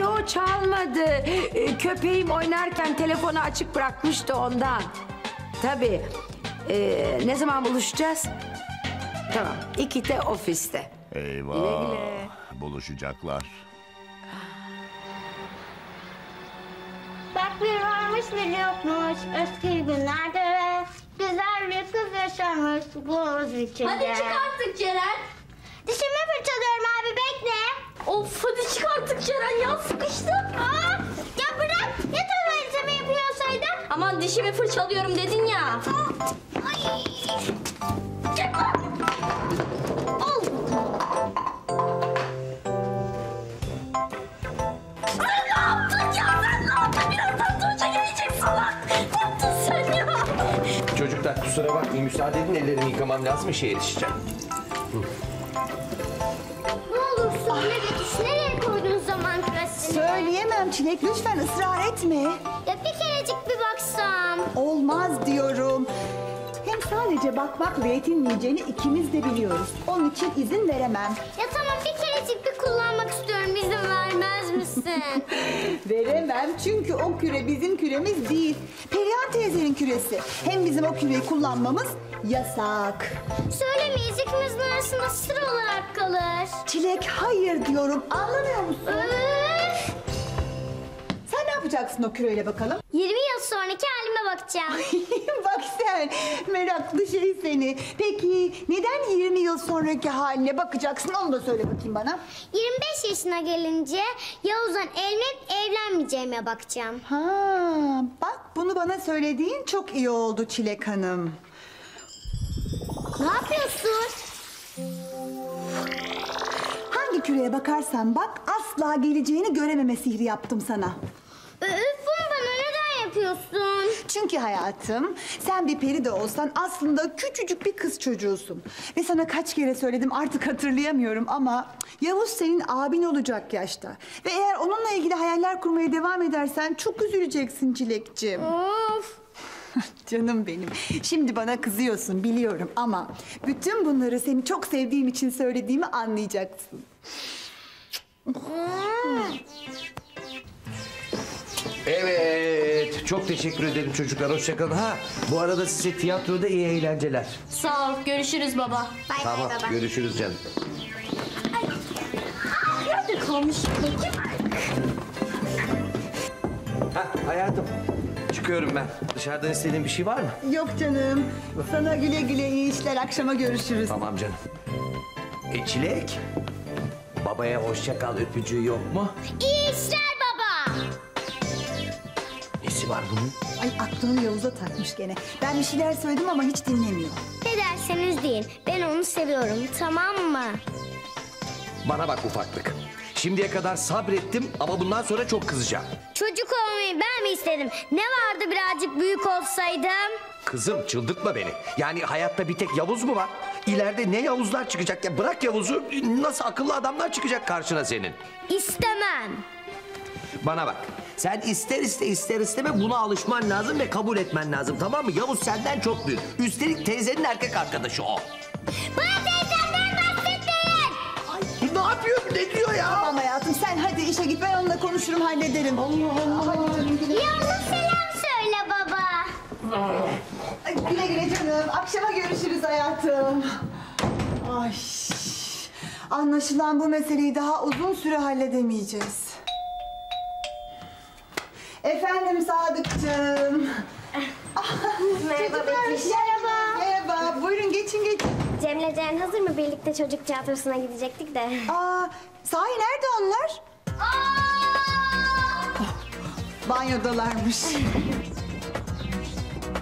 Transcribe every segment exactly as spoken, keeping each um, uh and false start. Yo çalmadı. Ee, köpeğim oynarken telefonu açık bırakmıştı ondan. Tabii. Ee, ne zaman buluşacağız? Tamam. ikide ofiste. Eyvah. Güle güle. Buluşacaklar. Bak bir varmış bir yokmuş. Eski günlerde ve güzel bir kız yaşarmış buz içinde. Hadi çık artık Ceren. Dişimi fırçalıyorum abi bekle. Of hadi çık artık Ceren ya sıkıştım. Aa, ya bırak ya tuvaletimi yapıyorsaydın. Aman dişimi fırçalıyorum dedin ya. Ay. Çıkma. Al. Ay ne yaptın ya sen ne yaptın? Birazdan Tuğçe gelecek salak. Ne yaptın sen ya? Çocuklar kusura bakmayın müsaade edin ellerimi yıkamam lazım işe yetişeceğim. Nereye koydun zaman küresini? Söyleyemem Çilek, lütfen ısrar etme. Ya bir kerecik bir baksam. Olmaz diyorum. Hem sadece bakmakla yetinmeyeceğini ikimiz de biliyoruz. Onun için izin veremem. Ya tamam bir kerecik bir kullanmak istiyorum, izin vermez misin? Veremem çünkü o küre bizim küremiz değil. Perihan teyzenin küresi. Hem bizim o küreyi kullanmamız yasak. Söylemeyiz, ikimizin arasında sıra olarak kalır. Çilek, hayır diyorum. Anlamıyor musun? Öf. Sen ne yapacaksın o küreyle bakalım? yirmi yıl sonraki halime bakacağım. Bak sen, meraklı şey seni. Peki, neden yirmi yıl sonraki haline bakacaksın? Onu da söyle bakayım bana. yirmi beş yaşına gelince Yavuz'dan evlenip evlenmeyeceğime bakacağım. Ha, bak bunu bana söylediğin çok iyi oldu Çilek Hanım. Ne yapıyorsun? Hangi küreye bakarsan bak asla geleceğini görememe sihri yaptım sana. Öf bunu bana neden yapıyorsun? Çünkü hayatım sen bir peri de olsan aslında küçücük bir kız çocuğusun. Ve sana kaç kere söyledim artık hatırlayamıyorum ama Yavuz senin abin olacak yaşta. Ve eğer onunla ilgili hayaller kurmaya devam edersen çok üzüleceksin Çilekciğim. Of! Canım benim. Şimdi bana kızıyorsun biliyorum ama bütün bunları seni çok sevdiğim için söylediğimi anlayacaksın. Evet. Çok teşekkür ederim çocuklar. Hoşçakalın. Ha, bu arada size tiyatroda iyi eğlenceler. Sağ ol. Görüşürüz baba. Bay tamam, bay baba. Görüşürüz canım. Nerede kalmış? Ha, hayatım. Çıkıyorum ben. Dışarıdan istediğin bir şey var mı? Yok canım. Sana güle güle iyi işler. Akşama görüşürüz. Tamam canım. E Çilek? Babaya hoşça kal öpücüğü yok mu? İyi işler baba. Nesi var bunun? Ay aklını Yavuz'a takmış gene. Ben bir şeyler söyledim ama hiç dinlemiyor. Ne derseniz deyin. Ben onu seviyorum. Tamam mı? Bana bak ufaklık. Şimdiye kadar sabrettim ama bundan sonra çok kızacağım. Çocuk olmayı ben mi istedim? Ne vardı birazcık büyük olsaydım? Kızım çıldırtma beni. Yani hayatta bir tek Yavuz mu var? İleride ne Yavuzlar çıkacak? Ya bırak Yavuz'u nasıl akıllı adamlar çıkacak karşına senin? İstemem. Bana bak. Sen ister iste ister isteme buna alışman lazım ve kabul etmen lazım tamam mı? Yavuz senden çok büyük. Üstelik teyzenin erkek arkadaşı o. Bana teyzemden bahsetmeyin. Ay, ne yapıyor? Ne diyor ya? Tamam hayatım sen hadi işe git ben onunla konuşurum hallederim. Allah Allah. Yalnız selam söyle baba. Ay, güle güle canım. Akşama görüşürüz hayatım. Ay. Anlaşılan bu meseleyi daha uzun süre halledemeyeceğiz. Efendim Sadık'cığım. Merhaba Betüş. Merhaba. Merhaba. Buyurun geçin geçin. Cem'le Ceren hazır mı? Birlikte çocuk tiyatrosuna gidecektik de. Aa, sahi nerede onlar? Aa! Oh, banyodalarmış.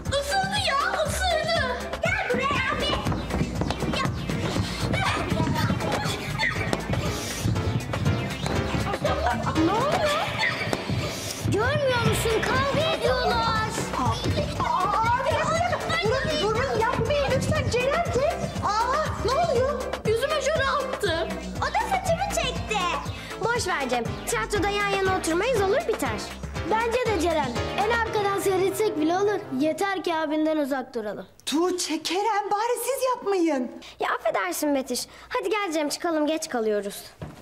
Isırdı ya, ısırdı. Gel buraya abi. Ne oluyor? Görmüyor musun? Kavga ediyorlar. Aa, durun, durun yapmayın lütfen Ceren. Boş ver Cem. Tiyatroda yan yana oturmayız olur biter. Bence de Ceren. En arkadan seyretsek bile olur. Yeter ki abinden uzak duralım. Tuğçe, Kerem bari siz yapmayın. Ya affedersin Betüş. Hadi gel Cem çıkalım geç kalıyoruz.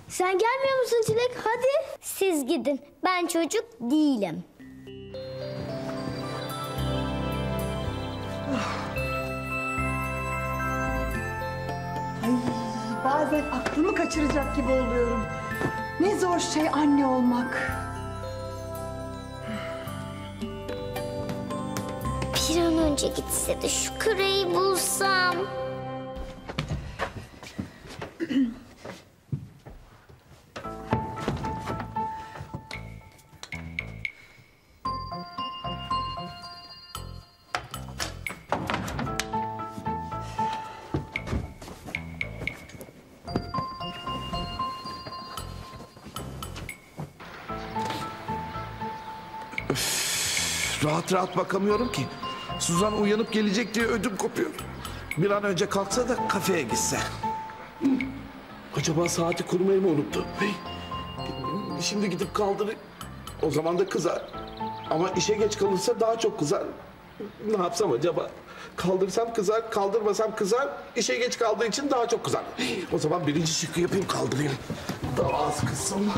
Sen gelmiyor musun Çilek? Hadi. Siz gidin. Ben çocuk değilim. Ay, bazen aklımı kaçıracak gibi oluyorum. Ne zor şey anne olmak. Bir an önce gitse de şu küreyi bulsam. Öf, rahat rahat bakamıyorum ki. Suzan uyanıp gelecek diye ödüm kopuyor. Bir an önce kalksa da kafeye gitse. Acaba saati kurmayı mı unuttu? Şimdi gidip kaldırır. O zaman da kızar. Ama işe geç kalırsa daha çok kızar. Ne yapsam acaba? Kaldırsam kızar, kaldırmasam kızar. İşe geç kaldığı için daha çok kızar. O zaman birinci şıkkı yapayım, kaldırayım. Daha az kızsın.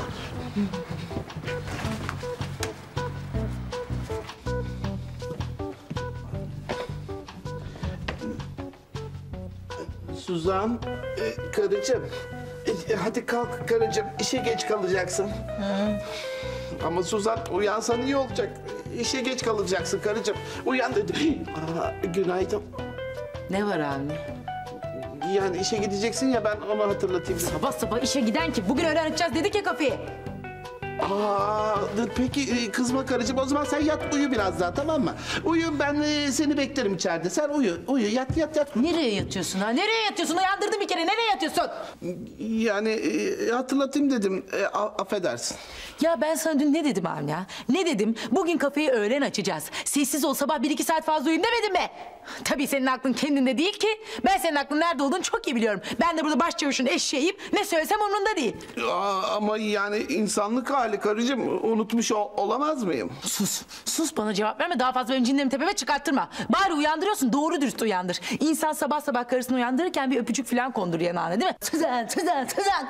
Suzan, e, karıcığım, e, hadi kalk karıcığım, işe geç kalacaksın. Hı. Ama Suzan, uyansan iyi olacak. İşe geç kalacaksın karıcığım. Uyan dedi. Aa, günaydın. Ne var anne? Yani işe gideceksin ya, ben onu hatırlatayım. Sabah sabah işe giden ki, bugün öğlen açacağız dedik ya kafeyi. Aa, peki kızma karıcığım, o zaman sen yat uyu biraz daha, tamam mı? Uyu, ben seni beklerim içeride. Sen uyu, uyu, yat yat yat. Nereye yatıyorsun ha? Nereye yatıyorsun? Uyandırdım bir kere, nereye yatıyorsun? Yani hatırlatayım dedim, affedersin. Ya ben sana dün ne dedim Avni ya? Ne dedim? Bugün kafeyi öğlen açacağız. Sessiz ol, sabah bir iki saat fazla uyuyayım demedim mi? Tabii senin aklın kendinde değil ki. Ben senin aklın nerede olduğunu çok iyi biliyorum. Ben de burada başçavuşun eşeğiyim, ne söylesem umurunda değil. Aa, ama yani insanlık hali. Karıcığım, unutmuş ol, olamaz mıyım? Sus, sus, bana cevap verme. Daha fazla öncinlerimi tepeme çıkarttırma. Bari uyandırıyorsun, doğru dürüst uyandır. İnsan sabah sabah karısını uyandırırken bir öpücük falan kondur yanağına, değil mi? Suzan, Suzan, Suzan.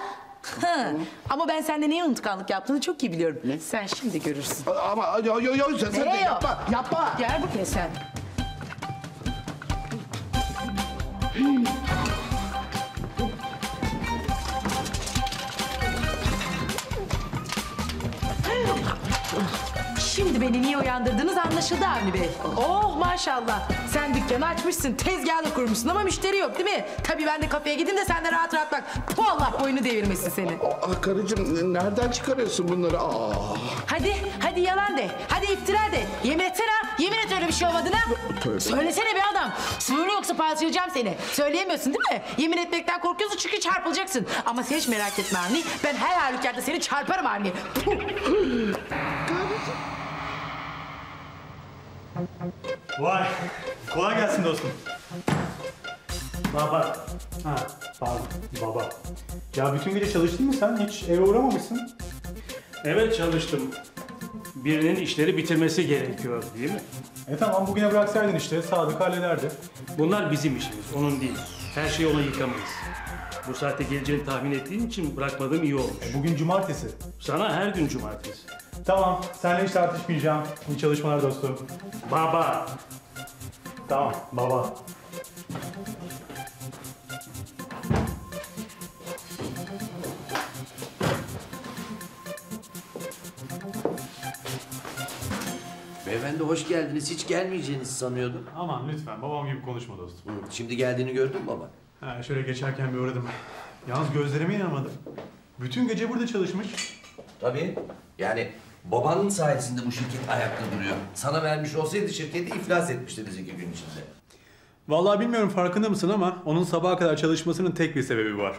Ha. Ama ben sende neye unutkanlık yaptığını çok iyi biliyorum. Ne? Sen şimdi görürsün. Ama yo yo yo, sen, sen de yapma, yapma. Gel bu kez sen. Şimdi beni niye uyandırdınız anlaşıldı Avni Bey. Oh maşallah. Sen dükkanı açmışsın, tezgahını kurmuşsun ama müşteri yok değil mi? Tabii ben de kafeye gideyim de sen de rahat rahat bak. Puh, Allah boynu devirmesin seni. Ah karıcığım, nereden çıkarıyorsun bunları? Aa. Hadi, hadi yalan de. Hadi iftira de. Yemin etsene, yemin et öyle bir şey olmadığına. Tövbe. Söylesene be adam. Söyle yoksa parçalayacağım seni. Söyleyemiyorsun değil mi? Yemin etmekten korkuyorsun çünkü çarpılacaksın. Ama sen hiç merak etme Avni. Ben her halükarda seni çarparım Avni. Vay, kolay gelsin dostum. Baba, ha pardon, baba. Ya bütün gece çalıştın mı sen? Hiç eve uğramamışsın. Evet çalıştım. Birinin işleri bitirmesi gerekiyor, değil mi? E tamam, bugüne bıraksaydın işte, Sadık hallederdi. Bunlar bizim işimiz, onun değil. Her şeyi ona yıkamayız. Bu saatte geleceğini tahmin ettiğim için bırakmadığım iyi olmuş. E bugün cumartesi. Sana her gün cumartesi. Tamam, seninle hiç tartışmayacağım. İyi çalışmalar dostum. Baba. Tamam, baba. Beyefendi hoş geldiniz. Hiç gelmeyeceğinizi sanıyordum. Aman lütfen, babam gibi konuşma dostum. Şimdi geldiğini gördün mü baba? Ha, şöyle geçerken bir uğradım. Yalnız gözlerime inanamadım. Bütün gece burada çalışmış. Tabii. Yani babanın sayesinde bu şirket ayakta duruyor. Sana vermiş olsaydı şirketi iflas etmişti bizi iki gün içinde. Vallahi bilmiyorum farkında mısın ama onun sabaha kadar çalışmasının tek bir sebebi var.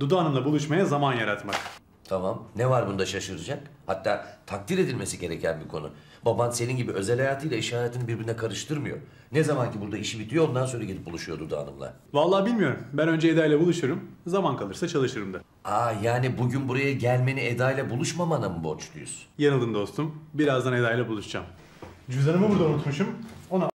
Dudu Hanım'la buluşmaya zaman yaratmak. Tamam. Ne var bunda şaşıracak? Hatta takdir edilmesi gereken bir konu. Baban senin gibi özel hayatıyla iş hayatını birbirine karıştırmıyor. Ne zaman ki burada işi bitiyor ondan sonra gidip buluşuyor Dudu Hanım'la. Vallahi bilmiyorum. Ben önce Eda ile buluşurum. Zaman kalırsa çalışırım da. Aa yani bugün buraya gelmeni Eda ile buluşmamana mı borçluyuz? Yanıldın dostum. Birazdan Eda ile buluşacağım. Cüzdanımı burada unutmuşum. Ona